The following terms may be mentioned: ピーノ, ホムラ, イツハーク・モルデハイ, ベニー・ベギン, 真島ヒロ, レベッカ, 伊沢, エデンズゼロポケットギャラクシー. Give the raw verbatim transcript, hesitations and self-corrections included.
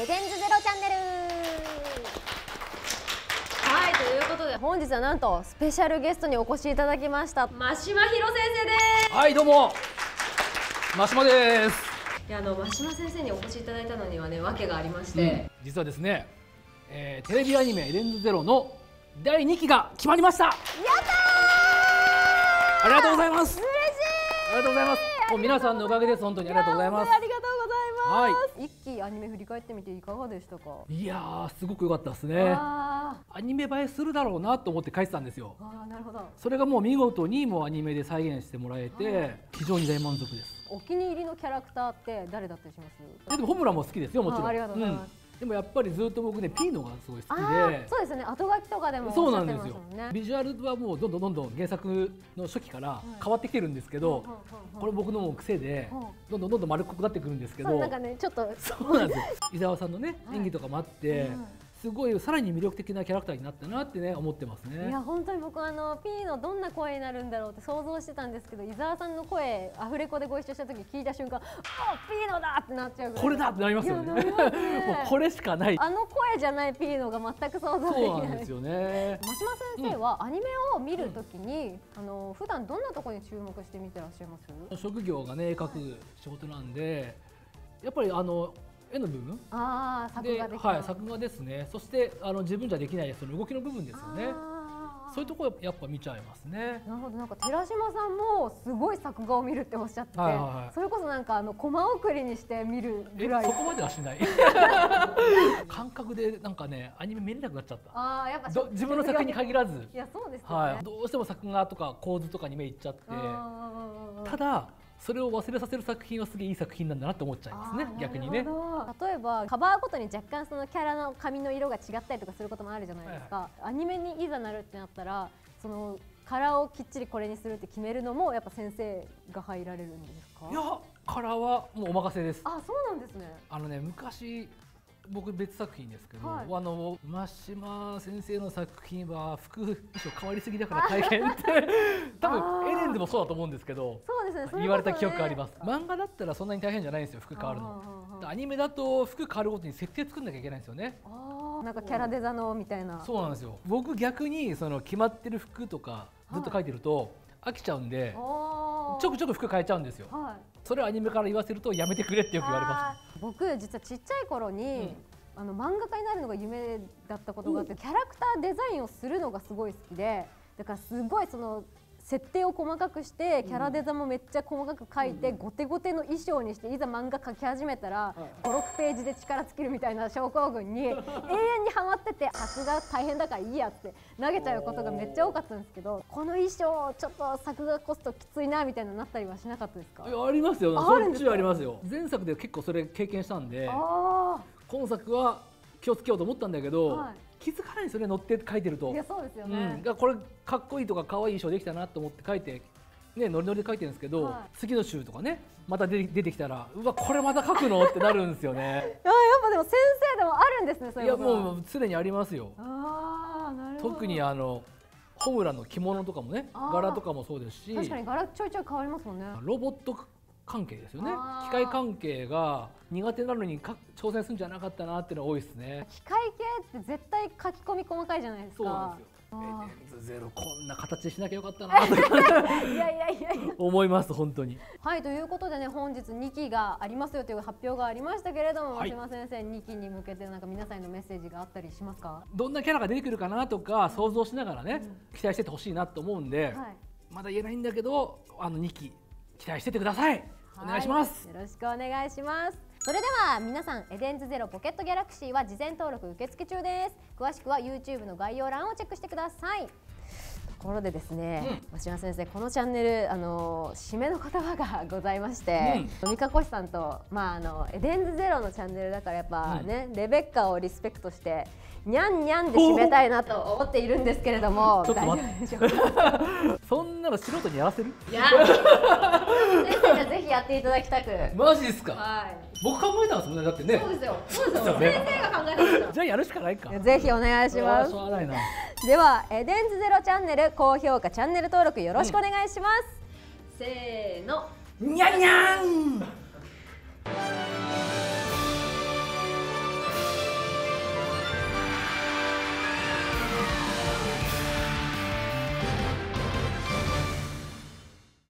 エデンズゼロチャンネル。はい、ということで本日はなんとスペシャルゲストにお越しいただきました真島博先生です。はい、どうも真島です。いや、あの真島先生にお越しいただいたのにはね、訳がありまして、うん、実はですね、えー、テレビアニメエデンズゼロのだいにきが決まりました。やったー、ありがとうございます。嬉しい、ありがとうございます。もう皆さんのおかげです。本当にありがとうございます。ありがとうございます、はい、一期アニメ振り返ってみていかがでしたか？いやー、すごく良かったですね。アニメ映えするだろうなと思って書いてたんですよ。あー、なるほど。それがもう見事にもうアニメで再現してもらえて、はい、非常に大満足です。お気に入りのキャラクターって誰だったりします？でもホムラも好きですよ、もちろん。ありがとうございます、うん。でもやっぱりずっと僕ね、ピーノがすごい好きで。そうですね、後書きとかでもおっしゃってましたもんね。そうなんですよ。ビジュアルはもうどんどんどんどん原作の初期から変わってきてるんですけど、これ僕のもう癖でどんどんどんどん丸っこくなってくるんですけど、なんかね、ちょっとそうなんですよ。伊沢さんのね、演技とかもあって、はい、うん、すごいさらに魅力的なキャラクターになったなってね、思ってますね。いや、本当に僕あのピーのどんな声になるんだろうって想像してたんですけど、伊沢さんの声アフレコでご一緒した時聞いた瞬間、お、ピーのだってなっちゃうぐらい。これだってなりますよね。もうこれしかない。あの声じゃないピーのが全く想像できない。そうなんですよね。真島先生はアニメを見るときに、うん、あの普段どんなところに注目して見てらっしゃいます？職業がね、描く仕事なんで、やっぱりあの。絵の部分、あ、作画で、はい、作画ですね。そしてあの自分じゃできないその動きの部分ですよね。そういうところやっぱ見ちゃいますね。なるほど。なんか寺島さんもすごい作画を見るっておっしゃってて、それこそなんかあのコマ送りにして見るぐらい。そこまではしない。感覚でなんかね、アニメ見れなくなっちゃった。ああ、やっぱ自分の作品に限らず。いや、そうですね、はい。どうしても作画とか構図とかに目いっちゃって、ただ。それを忘れさせる作品はすげえいい作品なんだなと思っちゃいますね、逆にね。例えばカバーごとに若干そのキャラの髪の色が違ったりとかすることもあるじゃないですか、はいはい、アニメにいざなるってなったらそのカラーをきっちりこれにするって決めるのもやっぱ先生が入られるんですか？いや、カラーはもうお任せです。あ、そうなんですね。あのね、昔僕別作品ですけど、はい、あの真島先生の作品は服衣装変わりすぎだから大変って多分エデンでもそうだと思うんですけど、そうですね、言われた記憶があります。漫画だったらそんなに大変じゃないんですよ、服変わるの。アニメだと服変わるごとに設定作んなきゃいけないんですよね。あ、なんかキャラデザのみたいな。そうなんですよ。僕逆にその決まってる服とかずっと書いてると飽きちゃうんで、ちょくちょく服変えちゃうんですよ。はい、それをアニメから言わせるとやめてくれってよく言われます。僕実はちっちゃい頃に、うん、あの漫画家になるのが夢だったことがあって、キャラクターデザインをするのがすごい好きで、だからすごいその設定を細かくしてキャラデザもめっちゃ細かく描いて、うん、ゴテゴテの衣装にしていざ漫画描き始めたら、うん、ご、ろくページで力尽きるみたいな症候群に永遠にハマってて、作画大変だからいいやって投げちゃうことがめっちゃ多かったんですけど、この衣装ちょっと作画コストきついなみたいななったりはしなかったですか？いや、ありますよ。そっちはありますよ。前作で結構それ経験したんで、今作は気をつけようと思ったんだけど、はい、気づかないですね、乗って書いてると。いや、そうですよね、うん、これかっこいいとか可愛い衣装できたなと思って書いて、ね、ノリノリで書いてるんですけど、はい、次の週とかね、また出てきたら、うわ、これまた書くのってなるんですよね。いや、やっぱでも先生でもあるんですね、そういうことは。いや、もう常にありますよ。あー、なるほど。特にあのホムラの着物とかもね、柄とかもそうですし。確かに柄ちょいちょい変わりますもんね。ロボット関係ですよね。機械関係が苦手なのにか挑戦するんじゃなかったなっていうのは多いですね。機械系って絶対書き込み細かいじゃないですか。そうなんですよ。エデンズゼロこんな形しなきゃよかったなといやいやいや思います本当に。はい、ということでね、本日にきがありますよという発表がありましたけれども、真島、はい、先生、にきに向けてなんか皆さんへのメッセージがあったりしますか？どんなキャラが出てくるかなとか想像しながらね、うん、期待しててほしいなと思うんで、はい、まだ言えないんだけど、あのにき期待しててください。お願いします。よろしくお願いします。それでは皆さん、エデンズゼロポケットギャラクシーは事前登録受付中です。詳しくは YouTube の概要欄をチェックしてください。ところでですね、真島、うん、先生、このチャンネルあの締めの言葉がございまして、三河越さんと、まああのエデンズゼロのチャンネルだからやっぱね、うん、レベッカをリスペクトしてにゃんにゃんで締めたいなと思っているんですけれども、大丈夫でしょうか？そんなの素人にやらせる？いや、先生がぜひやっていただきたく。マジですか？はい。僕考えたんですもんね、だってね。そうですよ。そうですよ。先生が考えたんです。じゃあやるしかないか。ぜひお願いします。ではエデンズゼロチャンネル高評価、チャンネル登録よろしくお願いします。せーの、にゃんにゃん。